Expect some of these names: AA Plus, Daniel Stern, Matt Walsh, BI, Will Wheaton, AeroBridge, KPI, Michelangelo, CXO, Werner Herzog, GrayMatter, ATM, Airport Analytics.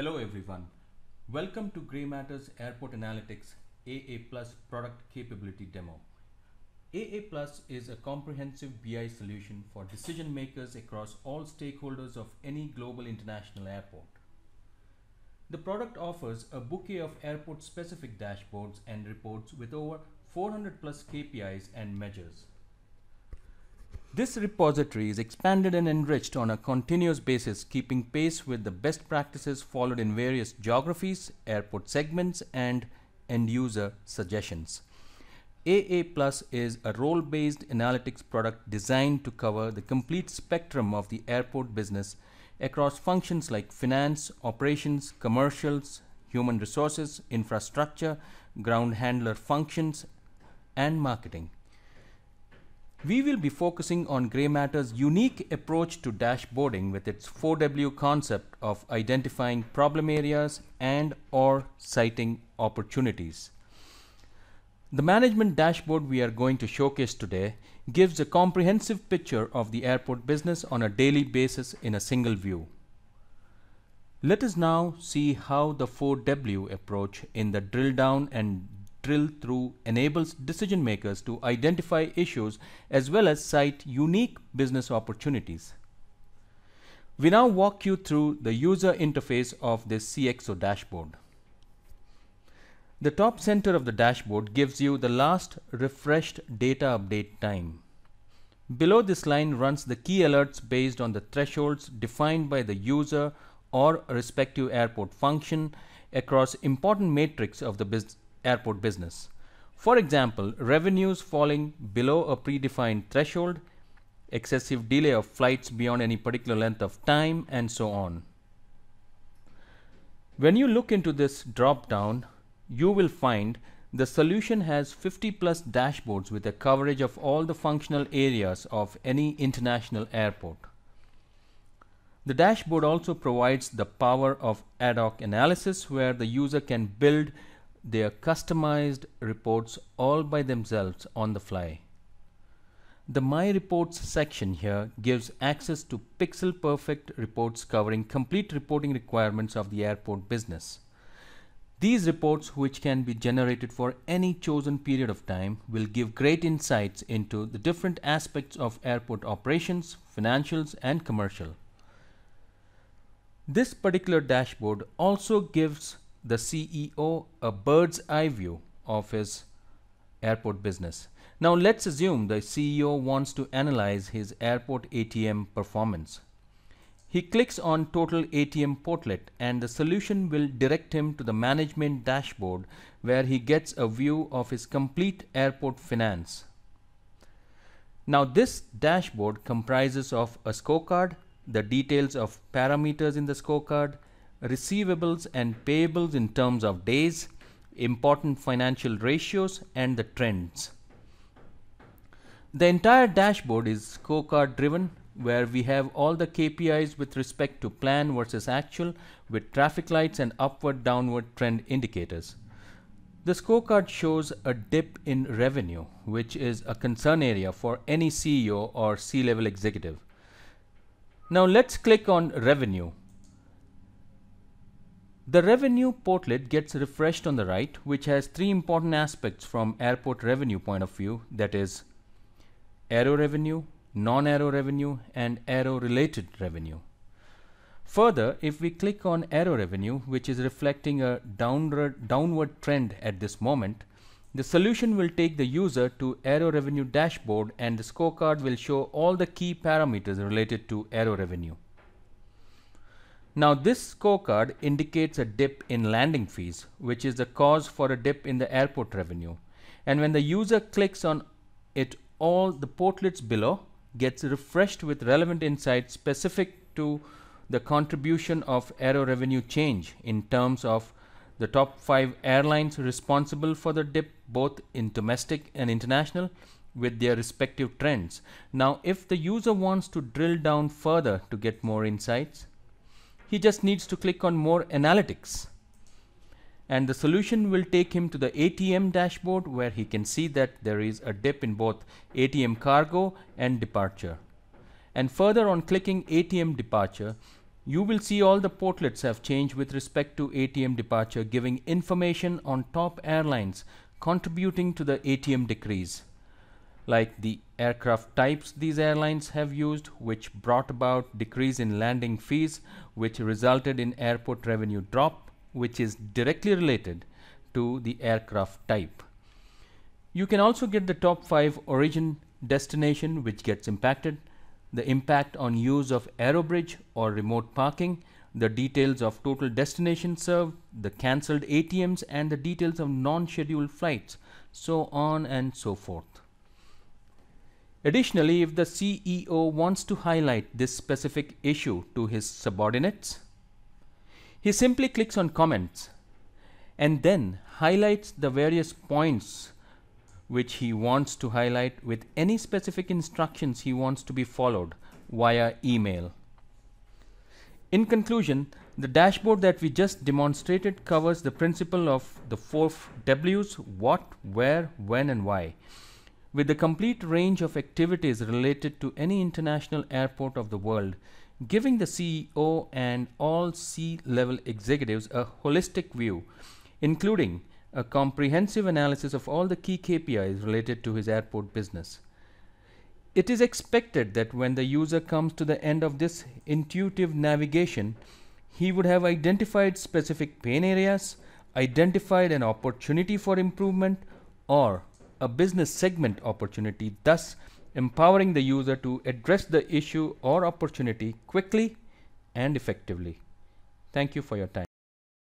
Hello everyone, welcome to GrayMatter's Airport Analytics AA Plus product capability demo. AA Plus is a comprehensive BI solution for decision makers across all stakeholders of any global international airport. The product offers a bouquet of airport specific dashboards and reports with over 400 plus KPIs and measures. This repository is expanded and enriched on a continuous basis, keeping pace with the best practices followed in various geographies, airport segments, and end-user suggestions. AA Plus is a role-based analytics product designed to cover the complete spectrum of the airport business across functions like finance, operations, commercials, human resources, infrastructure, ground handler functions, and marketing. We will be focusing on GrayMatter's unique approach to dashboarding with its 4W concept of identifying problem areas and or citing opportunities. The management dashboard we are going to showcase today gives a comprehensive picture of the airport business on a daily basis in a single view. Let us now see how the 4W approach in the drill down and drill through enables decision makers to identify issues as well as cite unique business opportunities. We now walk you through the user interface of this CXO dashboard. The top center of the dashboard gives you the last refreshed data update time. Below this line runs the key alerts based on the thresholds defined by the user or respective airport function across important metrics of the airport business. For example, revenues falling below a predefined threshold, excessive delay of flights beyond any particular length of time, and so on. When you look into this drop-down, you will find the solution has 50 plus dashboards with a coverage of all the functional areas of any international airport. The dashboard also provides the power of ad hoc analysis, where the user can build their customized reports all by themselves on the fly. The My Reports section here gives access to pixel perfect reports covering complete reporting requirements of the airport business. These reports, which can be generated for any chosen period of time, will give great insights into the different aspects of airport operations, financials, and commercial. This particular dashboard also gives the CEO a bird's eye view of his airport business. Now let's assume the CEO wants to analyze his airport ATM performance. He clicks on Total ATM Portlet and the solution will direct him to the management dashboard, where he gets a view of his complete airport finance. Now this dashboard comprises of a scorecard, the details of parameters in the scorecard, receivables and payables in terms of days, important financial ratios, and the trends. The entire dashboard is scorecard driven, where we have all the KPIs with respect to plan versus actual, with traffic lights and upward downward trend indicators. The scorecard shows a dip in revenue, which is a concern area for any CEO or C-level executive. Now let's click on revenue. The revenue portlet gets refreshed on the right, which has three important aspects from airport revenue point of view, that is aero revenue, non-aero revenue, and aero related revenue. Further, if we click on aero revenue, which is reflecting a downward trend at this moment, the solution will take the user to aero revenue dashboard and the scorecard will show all the key parameters related to aero revenue. Now this scorecard indicates a dip in landing fees, which is the cause for a dip in the airport revenue. And when the user clicks on it, all the portlets below gets refreshed with relevant insights specific to the contribution of aero revenue change in terms of the top 5 airlines responsible for the dip, both in domestic and international, with their respective trends. Now if the user wants to drill down further to get more insights, he just needs to click on More Analytics and the solution will take him to the ATM dashboard, where he can see that there is a dip in both ATM cargo and departure. And further, on clicking ATM departure, you will see all the portlets have changed with respect to ATM departure, giving information on top airlines contributing to the ATM decrease, like the aircraft types these airlines have used, which brought about decrease in landing fees, which resulted in airport revenue drop, which is directly related to the aircraft type. You can also get the top 5 origin destination which gets impacted, the impact on use of AeroBridge or remote parking, the details of total destination served, the cancelled ATMs, and the details of non-scheduled flights, so on and so forth. Additionally, if the CEO wants to highlight this specific issue to his subordinates, he simply clicks on Comments and then highlights the various points which he wants to highlight with any specific instructions he wants to be followed via email. In conclusion, the dashboard that we just demonstrated covers the principle of the 4 W's: what, where, when, and why, with the complete range of activities related to any international airport of the world, giving the CEO and all C-level executives a holistic view, including a comprehensive analysis of all the key KPIs related to his airport business. It is expected that when the user comes to the end of this intuitive navigation, he would have identified specific pain areas, identified an opportunity for improvement, or a business segment opportunity, thus empowering the user to address the issue or opportunity quickly and effectively. Thank you for your time.